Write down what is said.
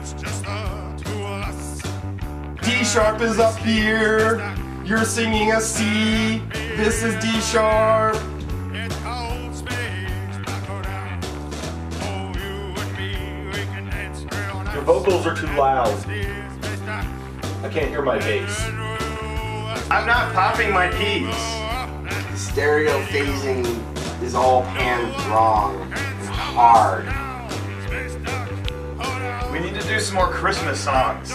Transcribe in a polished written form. It's just the two of us. D sharp is up here. You're singing a C. This is D sharp. It holds me back around. Oh, you and me, we can dance real nice. Your vocals are too loud. I can't hear my bass. I'm not popping my P's. The stereo phasing is all hand wrong and hard. We need to do some more Christmas songs.